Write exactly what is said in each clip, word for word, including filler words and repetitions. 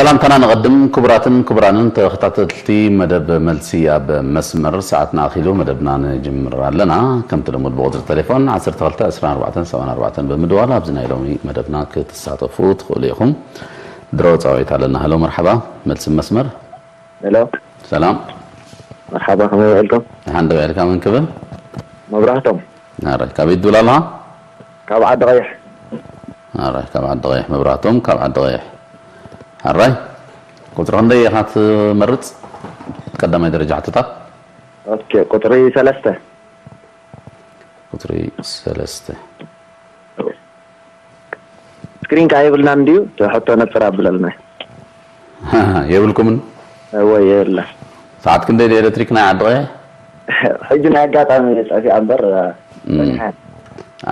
سلامتنا نقدم كبراتن كبرانن تختاتلتي مدب ملسي اب مسمر ساعتنا اخيلو مدبنا نجمر لنا كم تلمود بوتر تليفون واحد اثنين ثلاثة أربعة سبعة أربعة بمدوال ابزنا يلومي مدبنا كتساطفوا تقول لكم درو صاويت علينا. هلو مرحبا ملسي مسمر. هلو سلام مرحبا كما يعلكم عند بالكم من كبل مبرحتم نار كابي دولالا كاب عد غيح نار كاب عد غيح مبرحتم كاب عد غيح الراي قطر عندي هات مرت قدام درجة عططة اوكي قطري ثلاثة قطري ثلاثة سكرين كاي بلنا نديو تحطوا نفر عبلنا ها يقولكم هو يلا ساعات كندا الالكتريكنا عد غيح حجنا قاطع في عبر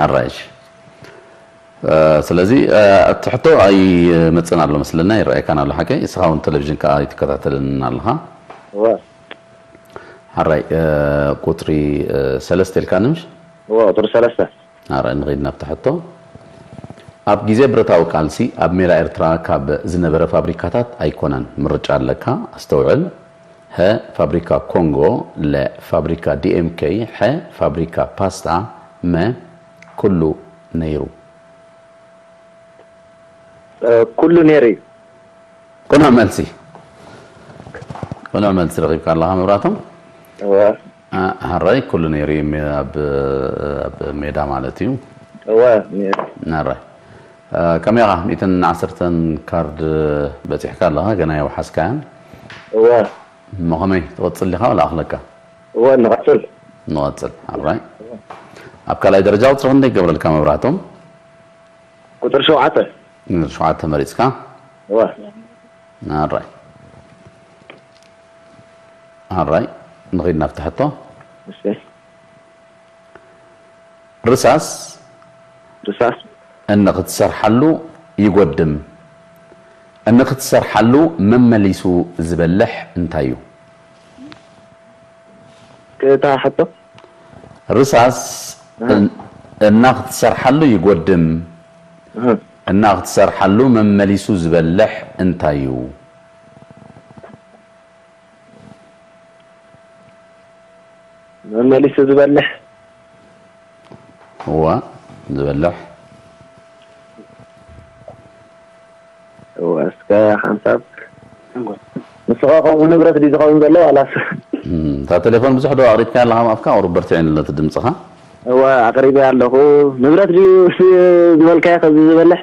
الرايش سلازي تحطو اي متصنا له مثلنا يرأي كان له حكي يسخون تلفزيون كاي تكتاتلنا لها و حراي قطري ثلاثة الكانمش و قطر ثلاثة نرى نغيدنا بتحطو اب جيزه برتاو كالسي اب ميرا ارترا كاب زنبره فابريكاتات ايكونان مرجع لك استوعل ه فابريكا كونغو ل فابريكا دي ام كي ح فابريكا باستا ما كله نيرو كله نيري كنا ملسي كنا ملسي رغيب كان لها مبراتهم واه هالراي كله نيري ب ميدا مالتيو واه نراي كاميرا ميتن عصرتن كارد بتحكي لها قناية وحس كان واه مغمي توصل لها ولا اخلك واه نغسل نغسل هالراي ابقى لاي درجة وتصرف عندك قبل الكاميرا مبراتهم كتر شو عطل نشعات مريسكا واه نراي نراي نغير نفتحته رصاص رصاص انك تسرحلو يقدم انك تسرحلو ممليسو زبلح انتايو كده حطه رصاص انك تسرحلو يقدم أنا أختصر حلو من مليسو زبلح انتايو من مليسو زبلح هو زبلح هو اسكايا خمسة نسخة ونبرة دي زخون بلو على تا تليفون بزح دو أغريب كان لها مأفكا وربرتعين اللي تدمصها هو أقريبا له نبرة دي زبلكايا خزي زبلح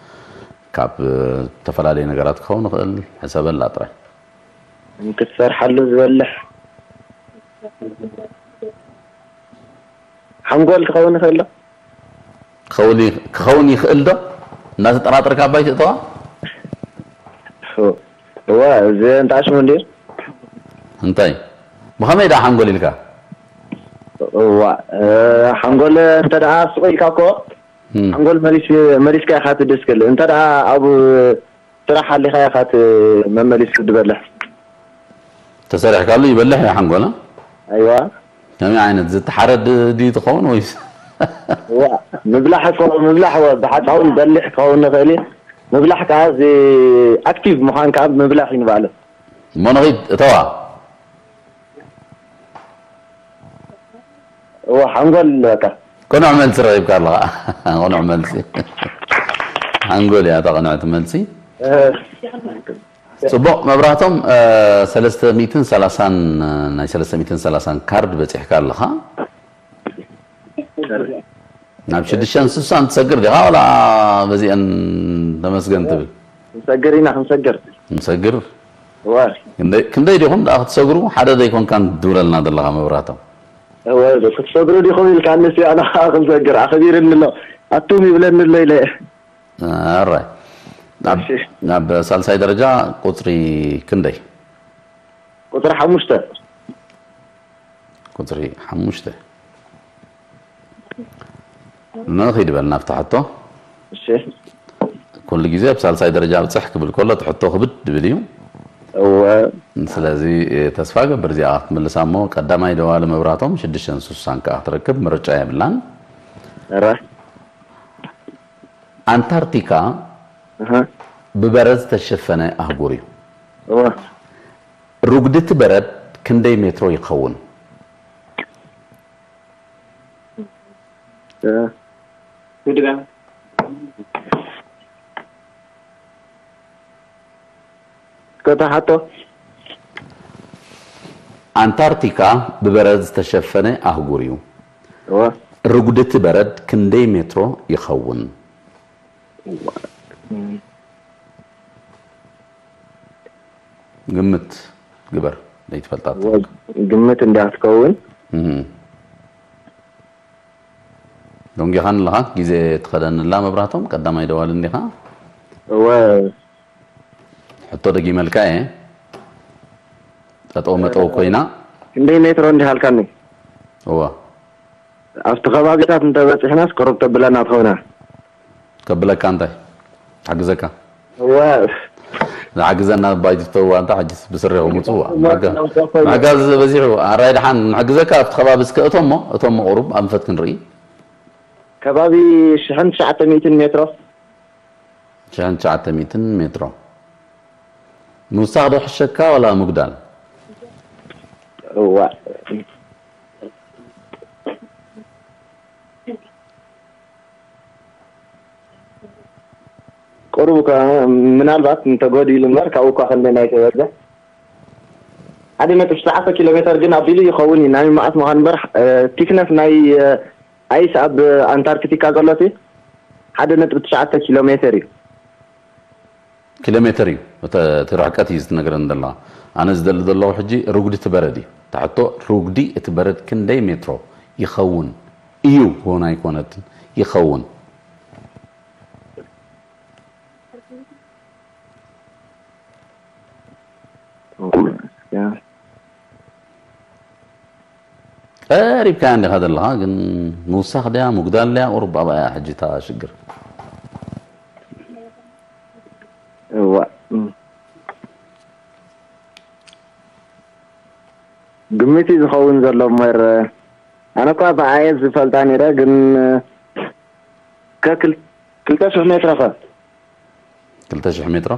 كاب تفلالي نجارات كون نقل حساب لا طرح مكسر حلو زبلح حنقول تخوني خلا خوني خوني خلدا الناس تطراطر كاباي تطوا هو زين انت عاش من دير انتي محمد حنقول لك هو حنقول انت دعاء سويك اكو حنقول ماليش ماليش كاي خاطر دسكل انت دعاء ابو ترى حالي خاي خاطر ما ماليش تبلح تسرح قال لي يبلح يا حنقول ايوه كم عينت زت حرد دي تخون ويس هو مبلح مبلح بحد عاوز يبلح كون غالي مبلح كاز اكتيف مخان كاب مبلح ينباله ما نغيد توا هو حنقول لك كون عملت رهيب قال لها كون عملتي حنقول يا ترى قنعت ملسي صبو مبراتهم ثلاثمية وثلاثين ناي ثلاثمية وثلاثين كارد بتيح قال لها نعم شد الشمس سان تسكر لها ولا بزي ان تمسكن تبل مسكرينا مسكر مسكر واه كندي ديهم اخذ تسكروا حدا يكون كان دولنا دلها مبراتهم هو ده كنت صبروا لي خويا كانس انا خاف نسجر خبير منه اتومي بلا من الليله اه راي نعم نعم ثالث درجة قطري كندي قطري حموشته قطري حموشته ناخذ بالنا فتحته الشيخ كل جزء بثالث درجة بتصحك بالكل تحطه خبط بديو و سلازي تسفاق برزي ملسامو قداماي دوال مبراتهم شدشن سوسان كا تركب مرجع يبلان ارا انتاركتيكا اها ببرز تشفنه اهغوري اه رقدت برد كندي مترو يكون اه يدغان كتاحته انتاركتيكا ببرز تشفنه اهغوريو اه رقدت برد كندي مترو يكون قمت قبر ليت فلطات قمت اللي هتكون امم دونك يخان لها جزء تخدن لا مبراتهم قدام يدوال النخا و حطوا دقي ملكاي تطو متو كوينا اندي مترو اندي هالكاني هو استغباغتات انت بصحنا سكربت بلنا تخونا قبلك انت عجزك هو عجزنا بايتو انت عجز بسرعه ومصوا عجز بزيرو رايد حن عجزك خبابسك اتوم اتوم قرب انفت كنري كبابي شحن تسعمية متر شحن تسعمية متر نصاد حشكا ولا مقدال هو قربك من البات انت غادي للمركه او كخلينا يتوجه عادي ما تسعة كيلومتر جنا بيلي يخوني ناي ما اسمه انبر تكنف ناي ايس اب انتاركتيكا غلطي عادي نتر تسعة كيلومتر كيلومتر تراكاتي يستنغر عند الله انا زدل الله حجي رقدي تبردي تعطو رقدي تبرد كندي مترو يخون ايو هنا يكونت يخون قريب كان هذا الله نوسخ ده مقدال له وربع بقى حجتها شجر هو قمتي زخون زلو مر انا كنت عايز فلتاني راجل كاكل كلتاش متر فات كلتاش متر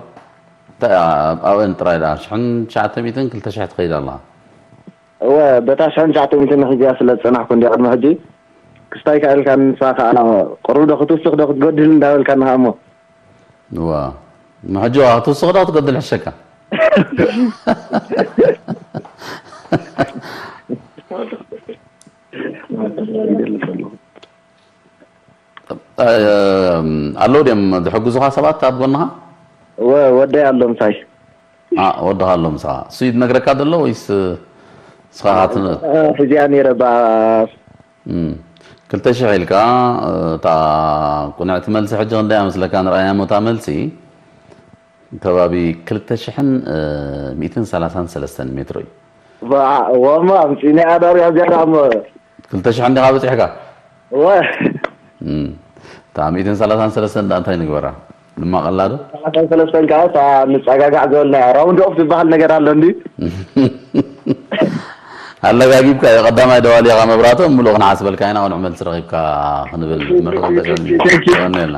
او انت رايدها شحن شعت ميتين كلتا شحت قيد الله هو بتا شحن شعت ميتين حجي سلا تصنع كون دي قدم حجي كستاي كايل كان ساخه انا قرو دخت وسخ دخت قدل داول كان هامو هو ما حجو اتوسخ دخت قدل حشكا الو دم دحقو زخه سبعة ابونها وودي اللهم صاي اه وده اللهم صا سيد نغرك ادلو ويس صحات فجاني ربا امم قلت شعيلك تا كنا تملس حجه لا مثل كان رايا موتا ملسي كبابي قلت شحن مئتين وثلاثة وثلاثين متر وما امشيني ادار يا جدعم قلت شحن غابت حكا و امم تا مئتين وثلاثة وثلاثين انت نغورا لما قلادو ثلاثة وثلاثين كاس مصاغاغا زولنا راوند اوف تبحال ነገር አለ እንዴ አለጋግብካ የቀዳማ ደዋል ያጋ መብራቶ ሙሉ قناع አስበልካይና ወን عمل سرغيبካ خنብል መረቀ ተገንልና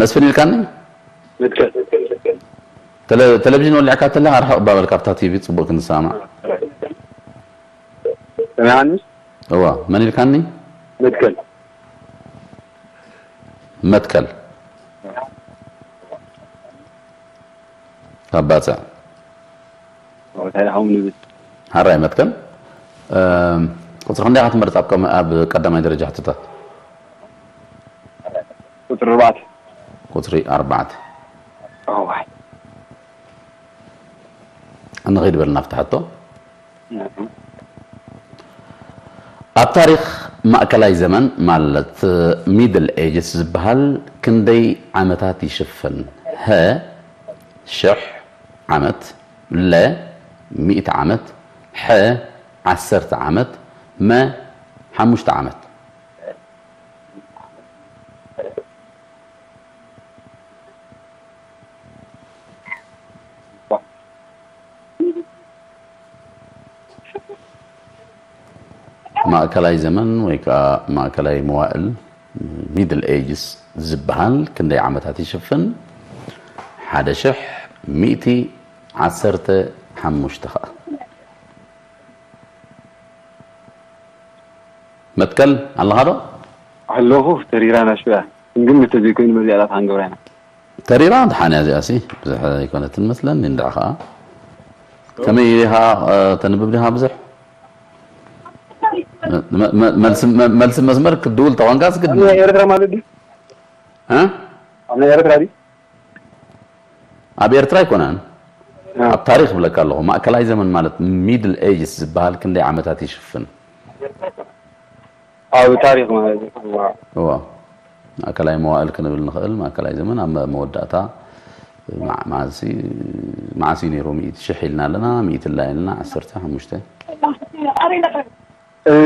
مسفن اللي كان متكل تلفزيون ولا عكات الله راح باب الكابتا تي في تصبوك نسامع سامعني هو من اللي كان متكل متكل هباتا هراي متكن قطر خندي عاد مرت أبكم أب قدامي درجة حتى قطر أربعة قطري أربعة أو واحد أنا غير بالنا فتحته التاريخ مأكلاي زمن مالت ميدل ايجز بهال كندي عمتات يشفن ها شح عمت لا مئة عمت ح عسرت عمت ما حمشت عمت مأكلاي زمن ويكا مأكلاي موائل ميدل ايجز زبهال كندي عمتات يشفن حدا شح مئتي عسرت حمشت خا متكل على هذا؟ علوه تريران شوية نقول متزيكين مليارات عن جورنا تريران حنا زياسي بزح يكون مثلا ندعها كمي لها تنبب لها بزح ملس ملس مزمر كدول طبعا قاس قد أنا يا رترا مالدي ها أنا يا رترا دي أبي رترا يكونان التاريخ بلا كله ما كلاي زمن مالت ميدل ايجز بهالكندي عمتاتي شفن أو تاريخ ما هو ما كلاي موائل كنا بالنخل ما كلاي زمن أما مودعتها مع مع سي مع سيني روميت شحيلنا لنا ميت الله لنا عسرتها مشتى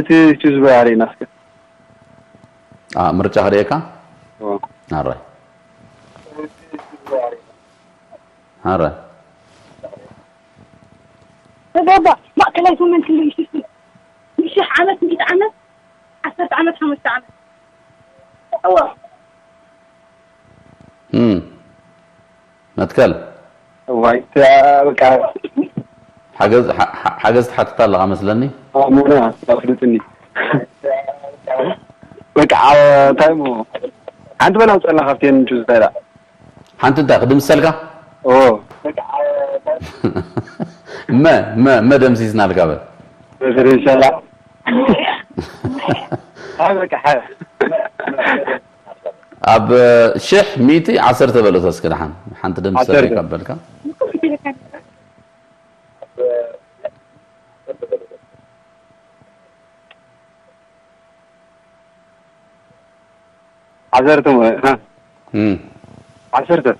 تي تجوز علي نفسك اه مرجع هريكا اه هراي هراي بابا ما كلاي زمن كله يشوفني مش عملت مية عمل عشرة عمل خمسة عمل اوه امم ما تكلم واي تاع حجز حجزت حتى طلع مثلني اه مو انا اخذتني بقى تايمو انت بلا وصلنا خفتين جوز دايره انت تاخذ مثلك اوه ما ما ما دام زيزنا القبل ان شاء الله هذاك حاجه اب شح ميتي عصرت بلا تسكن حن انت دم سلك قبلك عذرت ها امم عذرت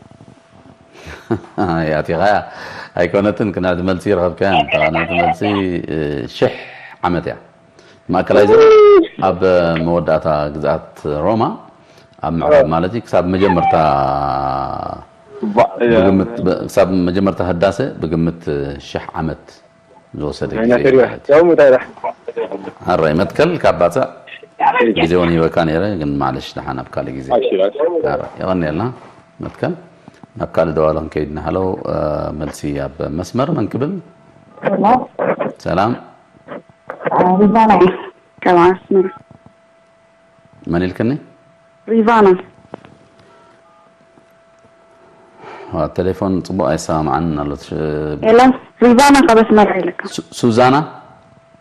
يا تي غاية هاي كونتن كنا عند ملسي رغب كان طبعا عند ملسي شح عمتها ما كلاي زمن اب موداتا جزات روما اب معرض مالتي كساب مجمرتا بقمت كساب مجمرتا هداسه بقمت شح عمت زوسدك انا تري واحد يوم تايح هالراي متكل كعباتا جزيون يبكان يرى قلنا معلش نحن أبكال جزي. يغني لنا متكن أبكال دوالهم كيدنا هلو ملسي أب مسمر من قبل. سلام. ريفانا كمان اسمه. من الكني؟ ريفانا. التليفون طبعا سامع عنا لطش. إلا ريفانا قبل سمر لك. سوزانا.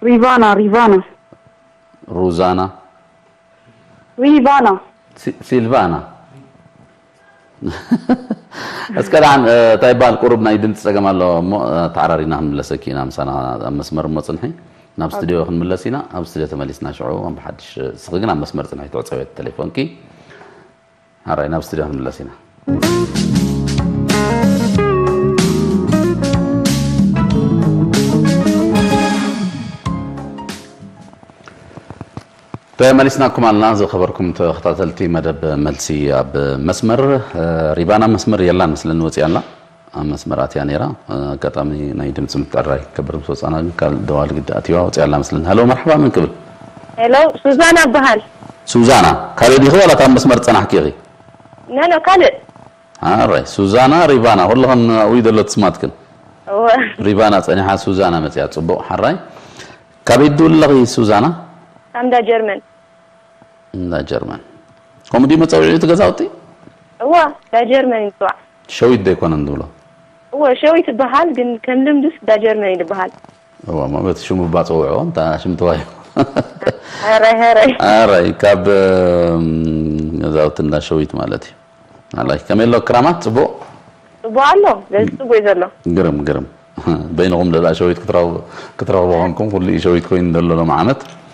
ريفانا ريفانا. روزانا ريفانا سيلفانا اسكر عن طيب قربنا يدنت سغمال تعررينا ملسكينا مسنا مسمر مصنحي ناب استديو ملسينا اب استديو تملسنا شعو ام حدش سغنا مسمر صنحي توصيت تليفون كي هراي ناب استديو ملسينا مالسناكم على زو خبركم تختاتلتي مدب ملسي اب مسمر ريبانا مسمر يلا مثلا نوتي يلا مسمرات يعني را قطامي ناي دمص متراي كبر سوسانا قال دوال قد اتيوا وتي يلا مثلا هلو مرحبا من قبل هلو سوزانا بحال سوزانا قال لي هو لا تام مسمر صنح كيغي لا لا قال اه راي سوزانا ريبانا والله اريد لا تسمعتكن ريبانا صنحا سوزانا متيا صبو حراي كبيد الله سوزانا امدا جرمن لا جرمن كوميدي متصوري تغزاوتي هو لا جرمن يطوع شويد ده يكون عنده وشوي تبهال جن كملم دس دجرني لبهال. هو ما بتشوف ببطوعه أنت عشان تواي. هراي هراي. هراي كاب زاوت لنا شويت مالتي. الله كمل له كرامات بو. بو الله بس بو يزلا. قرم قرم بينهم لا شويت كتراو كتراو بعونكم كل شويت كوين دلوا لهم عامت.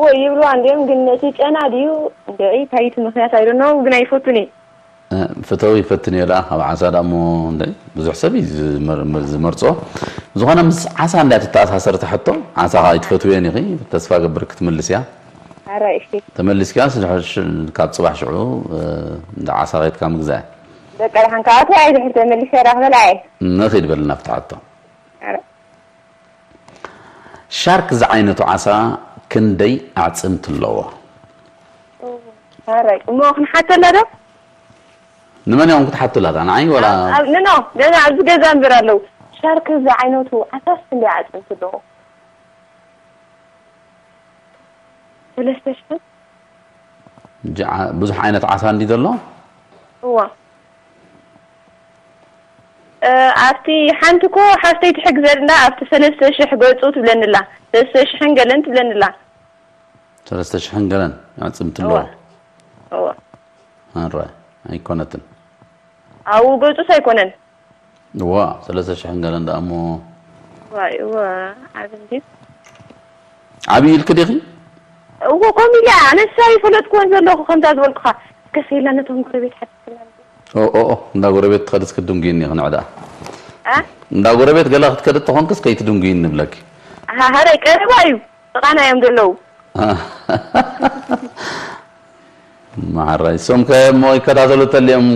واي يبلو عندهم قلناتي انا ديو دعي تايت مخنيات اي دون نو قلنا يفوتني فتوي فتني لا عسى دامو ندي بزح سبي زمرصو زغنا مس عسى لا تتاثر تحطو عسى هاي تفتويني غي تسفا قبرك تملس يا عراي اختي تملس كاس كاب صباح شعو عسى رايت كام غزاي دقا رحن كات عايز حتى ملس راح بلاي نخيد بالنا فتحطو شارك زعينتو عسى كندي اعصمت اللو عراي مو حتى لا ده نمن يوم كنت حاطه لها نعي ولا؟ لا لا لأن عز جزان برالو شارك زي عينته أساس اللي عزم تدوه ولا استشفت؟ جا بزح عينة عسان دي دلو؟ هو أفتي حنتكو حفتي تحق زرنا أفتي ثلاثة شح قلت قلت بلن الله ثلاثة شحن قلنت بلن الله ثلاثة شحن قلن عزم تلوه هو هالرأي أيكونتن أو قلتو سيكونن وا ثلاثة شحن قالن دامو واي وا عبدي عبيل كديخي هو قومي لا أنا شايف ولا تكون زلوخ خمسة دول قخا كسي لا نتهم قريبي تحت أو أو أو ندا قريبي تخدس كدونجيني غنعدا أه ندا قريبي تقلق تكدت تخون كس كي تدونجيني بلاكي ها هاي كريب وايو أنا يوم دلو مع الرأي سوم كموي كتازلت اليوم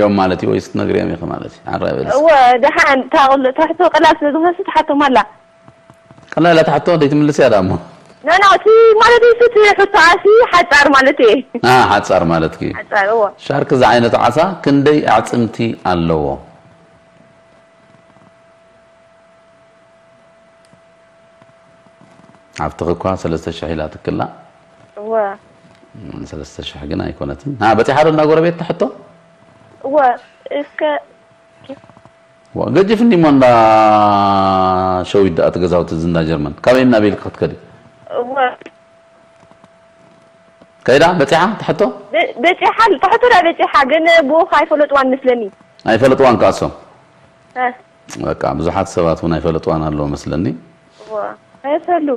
يوم مالتي ويست نقريم يا أخي مالتي على الرأي بس هو دحين تاخذ تحته قلاص لازم تحته ملا قلا لا تحته ديت من السيارة مو لا لا تي مالتي ستي حتى عسي حتى مالتي اه حتى مالتكي حتى هو شارك زعينة عسى كندي أعصمتي اللو عفتقكوا ثلاثة شحيلات كلها هو ثلاثة شحقنا يكونتن ها بتي حارو لنا قربيت تحطو و اسك و قد يفني من لا شو يدات غزاوت زندا جرمن كاين نبيل قد كدي و كيدا بتي حا تحطو بتي حال تحطو لا بتي حاجن بو خايف لطوان مثلني اي فلطوان كاسو ها بقى بزحات سبات هنا فلطوان الله مثلني و هاي فلو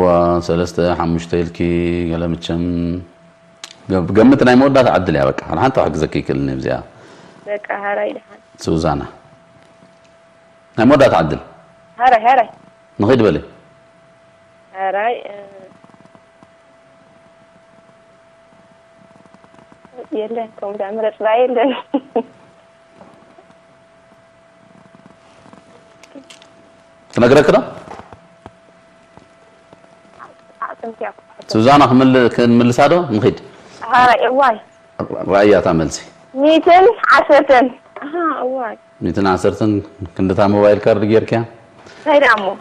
ወ ሰለስተ ሐሙሽ ተልኪ ገለምቸም قمت نايم ودا تعدل يا بك الحين تحق زكي كلني بزيها بك هراي الحين سوزانا نايم ودا تعدل هراي هراي نخيد بالي هراي يلا كم تعمل راي لنا نقرا كده سوزانا كمل كمل سادو نخيد هاي واي رأيات عملتي ميتين عشرتين ها واي ميتين عشرتين كنت تاع موبايل كارد غير كان خير عمو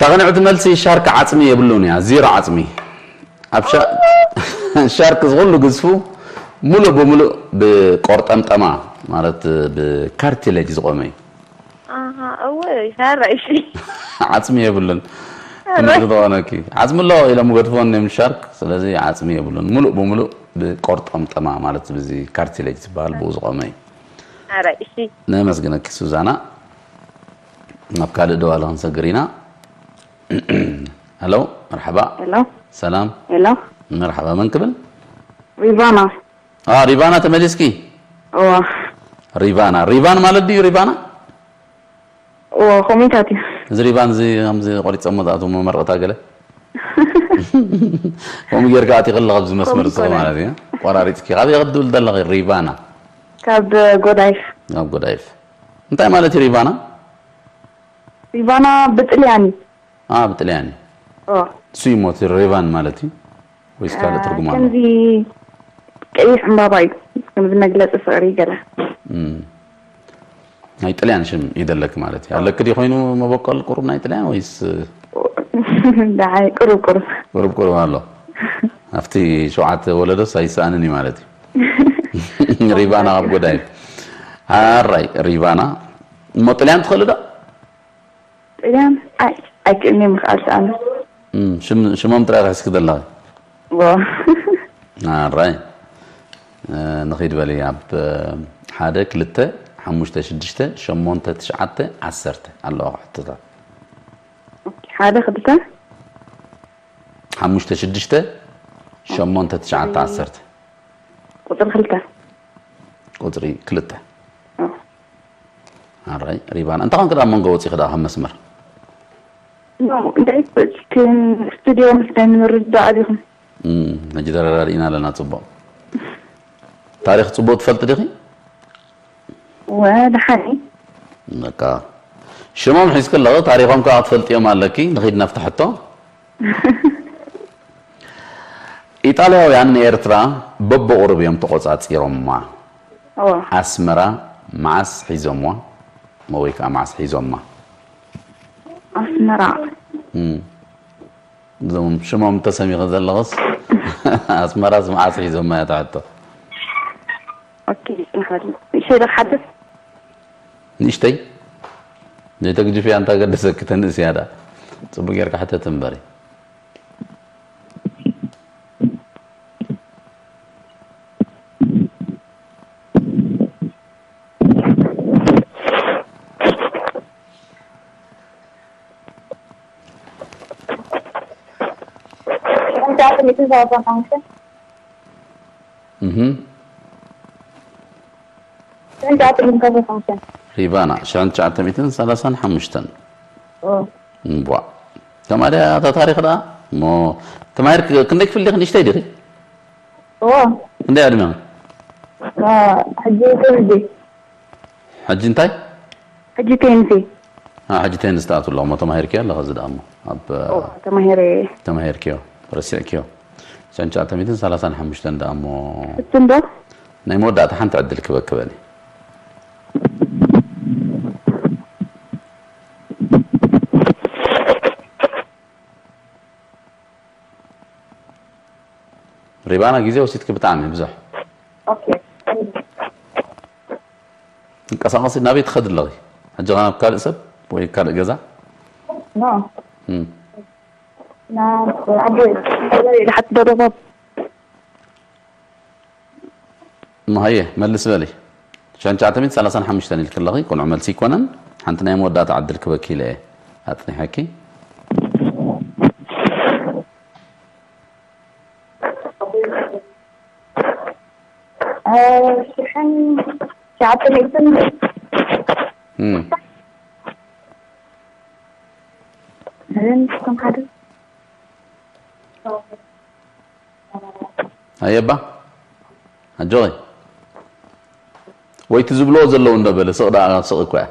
تغني عد ملسي شارك عتمي يبلوني زيرو عتمي ابشا شارك زغلو قزفو ملو بملو بقرطمطما معنات بكارتليج زقومي اها اوي هاي شيء عتمي يبلون نردوانكي عزم الله الى مغدفون من شارك سلازي عزمي يبلون ملؤ بملؤ بقرطم طما معناتها بزي كارتيليج تبال بوز قمي ارا شي نمسجنك سوزانا نبكاد دو على هنسا قرينا. هلو مرحبا. هلو سلام. هلو مرحبا من قبل؟ ريفانا. اه ريفانا تمجلسكي؟ اوه ريفانا ريفان مالت ديو ريفانا؟ اوه خوميتاتي زي ريفان زي هم زي قريت صمداتو مرة تاقلة هم يرقاتي غلق بزي مسمر الصغم على ذي وراريتكي غادي غدو لدلغ الريفانا كاب قدايف كاب قدايف انتاي مالتي ريفانا؟ ريفانا بتقلياني اه بتقلياني اه سيموت الريفان مالتي ويس كانت آه ترجمة كان زي كيف باباي كان زي مجلس صغير قاله امم هاي طلعان شن يدلك مالتي آه. هلك دي خوينو ما بقى القرب ناي طلعان ويس دعاي قرب قرب قرب قرب والله افتي شعات ولده سايسانني مالتي ريبانا اب قداي هاي ريبانا ما طلعان تخلده طلعان اي اكني مخالص انا امم شم شمام طلع راس كده الله واه راي نخيد بالي عب حدا كلته حموشته شدشته شمونته تشعته عسرته الله حطته حدا خدته حموشته شدشته شمونته تشعته عسرته قدر خلته قدري كلته اه راي ريبان انت كنت من قوتي خدا هم مسمر انت كن استوديو مستن نرد عليهم امم نجدر رأينا لنا طبا تاريخ طبا تفلت دخي وهذا حالي نكا شمام حيسك الله تاريخهم كاع تفلت يوم لكي نخيد نفتح حتى ايطاليا ويان ايرترا بب قرب يوم تقصات يوم ما اه اسمرا معس حيزوما مويك معس حيزوما اسمرا امم زوم شمام تسمي غزل اللغص اسمر اسمع عصري زوم ما يتعطى اوكي نخلي ايش هذا الحدث؟ نشتي نيتك جفي انت قد سكت الناس هذا تصبر غيرك حتى تنبري اها ريبانا شان شعت ميتين ثلاثة حمشتن اه بوا تماري هذا تاريخ ده مو تماري كندك في اللي نشتي ديري اه كندي ادمي اه حجي تنزي حجي انتي حجي تنزي اه حجي تنزي استاذ الله ما تماهيرك يلا غزد امه اب تماهيري تماهيرك رسيكيو شنشا تميتين ثلاثة حمشتن دامو ستندا نايمو داتا حنت عدل كبكبالي ريبانا جيزي وسيتك بتعمي بزح اوكي قصاصي نبي تخد لغي حجي غانا بكال اسب وي كال جزا نعم نعم عبود لحد ضربه ما هي ملس بالي عشان تعتمد ثلاثة حمشتني الكل لغي كون عمل سيكونا حنت نايم ودات عدل كبكي لايه هاتني حكي ااا شحن تعتمد يتم امم هل عندكم حدا هيا با هجوي ويت زبلو زلو ندبل صقدا صقكوا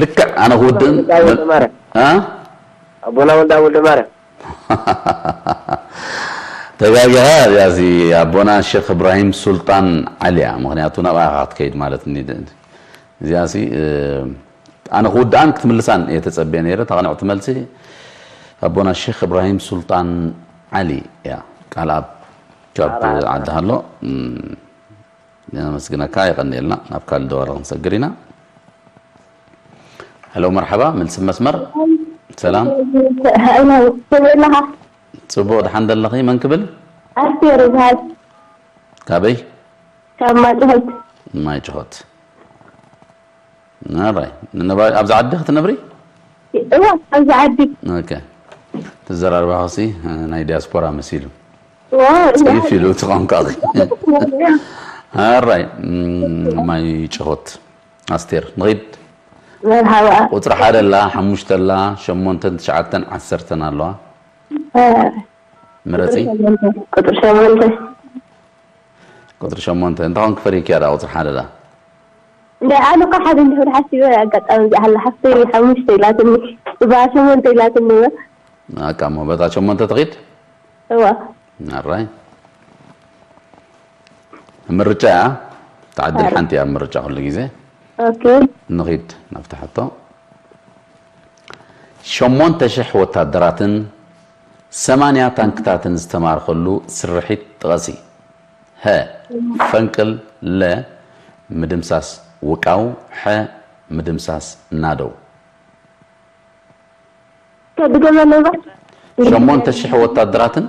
لك أنا هودن. ها؟ أبونا ولد أول دمارة. تبايعها يا زي أبونا الشيخ إبراهيم سلطان علي مغنياتنا وعقد كيد مالتني زي زي أنا خود عن كتم اللسان يتسبين يرى تغني عتملتي أبونا الشيخ إبراهيم سلطان علي يا قال أب جاب عده له أنا مسكنا كاي غني لنا أبكر الدورة نسجرنا. هلا مرحبا ملسي اب مسمر سلام. أنا سويناها. صبوت الحمد لله من قبل؟ أسير بهاد كابي؟ كاب ما جهد ما جهد ناري نبا أبزع عدخت نبري؟ إيوه أبزع عدك أوكي تزرع أربعة وعشرين ناي دياسبورا مسيلو واو سيف فيلو تقام كاغي ناري ما جهد أستير نغيد مرحبا وطرح على الله حموشت الله شمونتن تشعتن عسرتن الله مرتي قدر شمونت قدر شمونت انت هون كفريك يا راوتر حالة لا انا قاعد عندي في الحسي قد هلا حسي حوشتي لكن بقى شمونت لكن ما كم بقى شمونت تغيت هو نراي مرجع تعدي حنتي يا مرجع كل جزء اوكي نغيت نفتح حطه شمونت شح وتدراتن ثمانية تنكتات نستمر خلو سرحت غزي ها فنكل لا مدمساس وقاو ح مدمساس نادو شمون تشح وتدراتن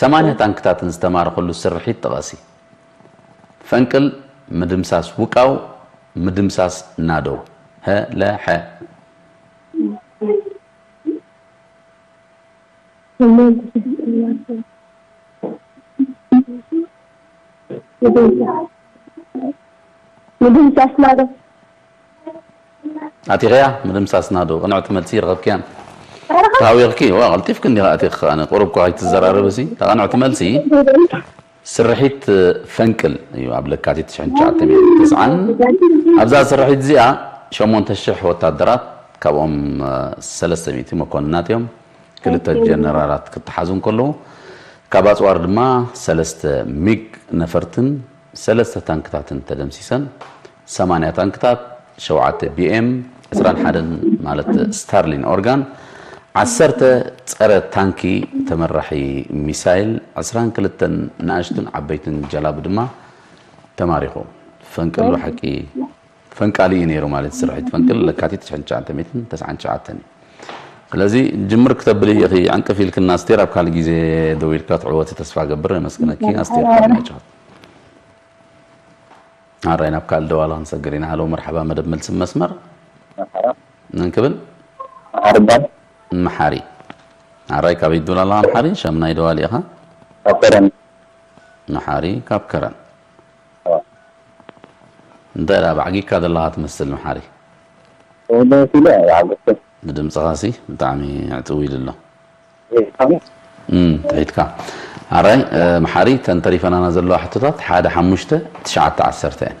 ثمانية تنكتات نستمر خلو سرحت غزي فنكل مدمساس وقاو مدمساس نادو ها لا ح مدم ساسنادو عتي غير مدم ساسنادو انا عتمل سير غير كان تاوي غكي واه غلطي فكني غاتي انا قربك هاي تزرار بسي انا عتمل سي سرحيت فنكل ايوا ابلكاتي تسعة تسعة تسعة ابزا سرحيت زيها شمون تشح وتدرات كبوم ثلاثمية مكوناتهم كلتا جنرالات كتحازون كله كابات وارد ما سلست ميج نفرتن سلست تانكتاتن تدمسيسن ثمانية تانكتات شوعة بي ام اسران حدن مالت ستارلين اورغان عسرت تسعر تانكي تمرحي ميسايل اسران كلتن ناشتن عبيتن جلاب دما تماريخو فنكلو حكي فنكالي نيرو مالت سرحيت فنكل لكاتي تشعنشعتن تسعنشعتن لذي جمر كتب لي أخي عنك في الكل ناس ترى بخال جيزة دويركات عواتي تسفع جبرة مسكنا كي ناس ترى كنا جهات عارين بخال دواله نسجرين هلو مرحبا مدب ملسم مسمر نكبل أربعة محاري عارين كابي دولا الله محاري شامنا يدوالي ها كابكران محاري كابكران دارا بعقيك هذا الله تمثل محاري ولا فيلا عقيك بدم صغاسي بتعمي عتوي لله. امم تعيدك عراي محاري تنتريف انا نازل له حططات حدا حمشته تشعة عسرتين.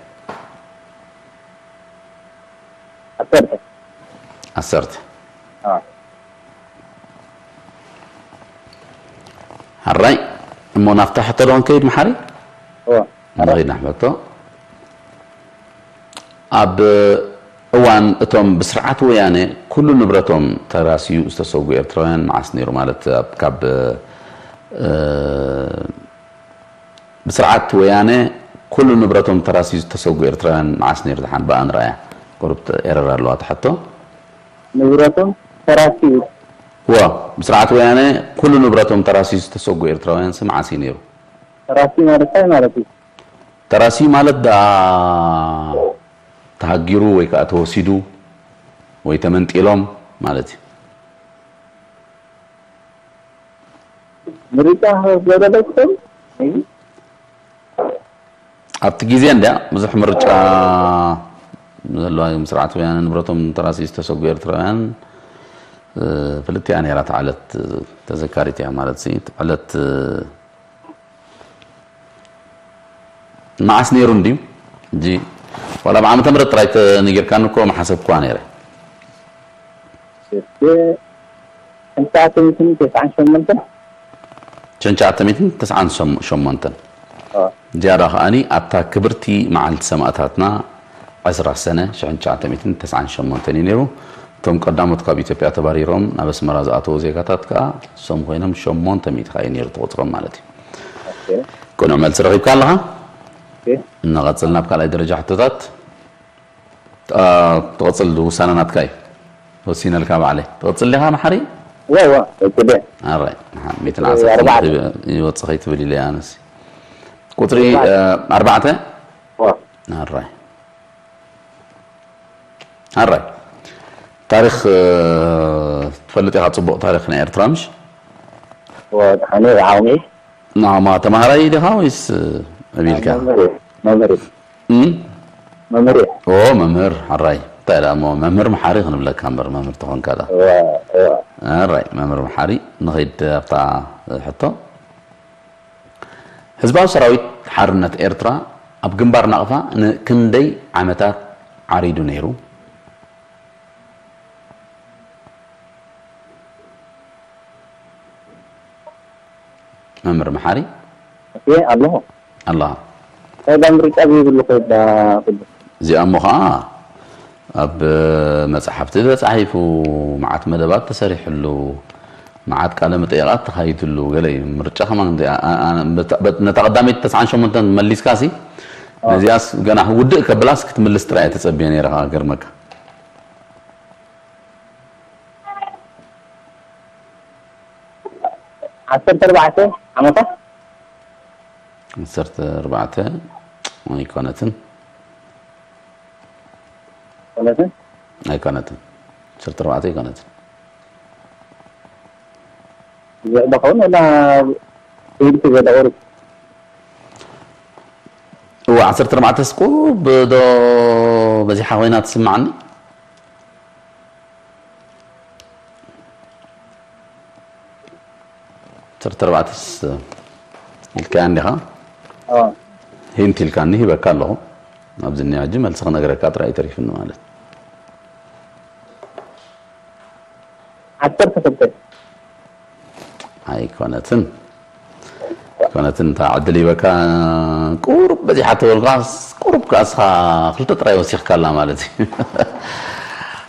عسرت عسرت اه عراي مو نفتح ترون كيد محاري؟ اه نغير نحبطه اب وان اتم بسرعه ويانه كل نبرتهم تراسيو استسوغو ارتراويان معسنيرو مالت كاب بسرعه ويانه كل نبرتهم تراسيو استسوغو ارتراويان معسنير دحان بان رايا قربت ايرر لو اتحطو نبرتهم تراسيو وا بسرعه ويانه كل نبرتهم تراسيو استسوغو ارتراويان سم عسينيرو تراسي مالت اي مالتي تراسي مالت دا تهجروا ويكا توسيدوا ويتمنت إلهم مالتي مريتا هذا دكتور أبتجيزين ده مزح مرجع الله مسرعة ويانا نبرتهم تراسي استسقير تران فلتي أنا رات على تذكارتي مالتي على مع سنيرون دي جي ولا بعمل تمرت رايت نجير كانوا كوم حسب كوانيره. أنت عتمتين تسعة شمنتن. أنت عتمتين تسعة شم شمنتن. جاره أني أبتا كبرتي مع السماءاتنا عشر سنة شان عتمتين تسعة شمنتنين يرو. توم قدامت كابيت بيعتباري روم نبس مراز أتوزي كاتاتك سوم غينم شمنت ميت خاين يرتوترم مالتي. كنا عمل سرقيب كلها. نغسلنا بكالي درجة حطتات تغسل وسانا نتكاي وسينا الكعب عليه تغسل لها محري؟ لا لا تبع الراي ميت العسل يوصخي تبلي لي انس قطري أربعة اه الراي الراي تاريخ تفلتي حتصبق تاريخ نير ترامش وحنير عاوني نعم ما تمهري لها ويس أبيلكا ممر امم ممر او ممر حراي طيب ممر محاري خنبلك كامبر ممر تكون كذا اه راي ممر محاري نغيد بتاع حطه حزباو سراويت حرنت ايرترا اب جنبار نقفا كندي عمتات عريدو نيرو ممر محاري ايه الله الله. هذا أمريك أبي بالقيد زي أمها أب مسحبت إذا صحيف ومعت مدبات تسرح له معت كلام تيارات تخيط له قالي مرتشا خمان أنا نتقدمي تسعة شو متن مليس كاسي نزياس جناح ودك بلاس كت مليس ترى تسبيني رها قرمك عشر تربعته عمته صرت أربعة أيقونة أيقونة أيقونة صرت أربعة أيقونة بقول ولا بيت بدور هو عصرت أربعة سكو بدو بزي حوينات تسمعني صرت أربعة الكان لها اه هين تلكاني هي بكال له ابزني عجمل صغنا غركات راي تريف انه مالك عتر تكبت هاي كونتن كونتن تاع عدلي بكا قرب بدي حتى الغاص قرب كاسها خلت تراي وسيخ كلا مالتي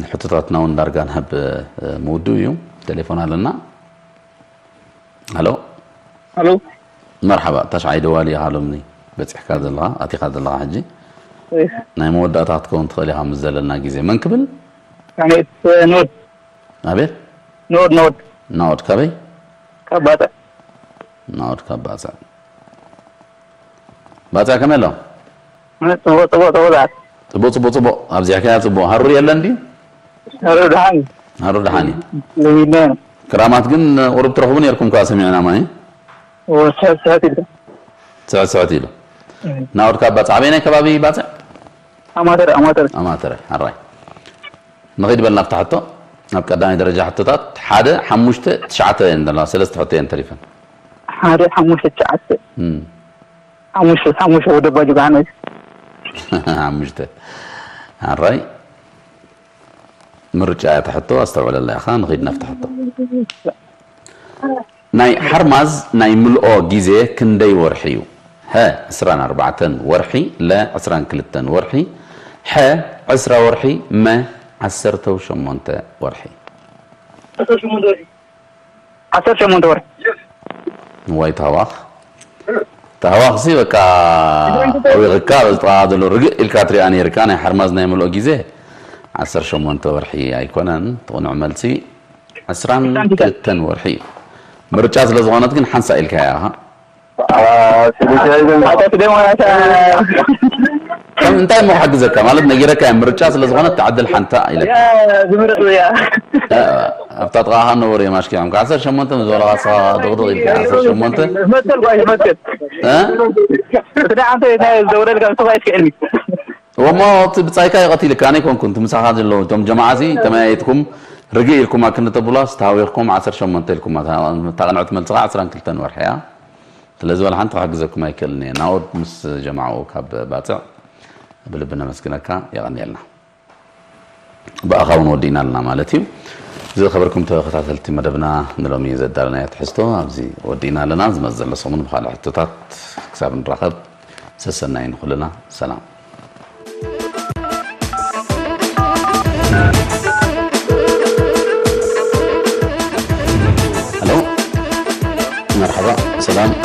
نحطتنا وندرجا نحب موديو تليفون لنا الو الو مرحبا تشعي دوالي هالومني بتحكي هذا الله أتي هذا الله حجي نعم ودات تكون تخليها مزلنا جزء من قبل يعني نود أبي نود نود نود كبي كباتا نود كباتا باتا كملوا تبو تبو تبو ذات تبو تبو تبو أبزي كذا تبو هرو يلندي هرو دهاني هرو دهاني لينام كرامات جن أورب تروحون يركم كاسم يعني ما هي وساعة ساعة تيلو ساعة ساعة تيلو نود كباتا عبينا كبابي باتا أماتر أماتر أماتر هراي نغيد بل نفتحته نبقى داني درجة حطتات حادة حموشته تشعته عند الله سلست حطين تليفا حادة حموشته تشعته أمم حموشته حموشته ودباجي بعنوش حموشته هالراي مرجعية تحطه أستوعب لله يا خان نغيد نفتحته ناي حرمز ناي ملؤ جيزي كندي ورحيو ها عسران أربعة ورحي لا عسران كلتن ورحي ح عسرة ورحي ما عسرته وشمونته ورحي عسرته وشمونته ورحي عسرته وشمونته ورحي واي تهواخ تهواخ سي بكا او يغكا بزتقاعدلو رقق الكاتري اني ركاني حرمزنا يملو قيزيه عسر شمونته ورحي ايكونان تغن عملتي عسران تتن ورحي مرجعز لزغانات كن حنسا الكا ياها كم انت مو حق زكا مالت نجيرك مرجع سلازغنا تعدل حنتا الى زمرق ويا ابتطغاها نوري ماشكي عم كاسر شمونت نزول غاصا دغدغ الكاسر شمونت مثل واي مثل ها تدعى انت هاي الدوره اللي كانت وايش كلمي وما بتصايكا يغطي لك انا كنت مساحات اللي انتم جماعتي تمايتكم رجيلكم ما كنت بلاص تاويركم عصر شمونت لكم تقنعت من تسعه عصر كلتا ورحيا تلازول حنتا حق زكم ما يكلني ناود مس جماعه كاب باتع بلبنا مسكنك يغني لنا بأخاون ودينا لنا مالتي زي خبركم تخاتلت مدبنا نلومي زدارنا يتحستو ابزي ودينا لنا زمزل صمون بخال حتتات كساب نرخب سسنا ينخلنا سلام الو مرحبا سلام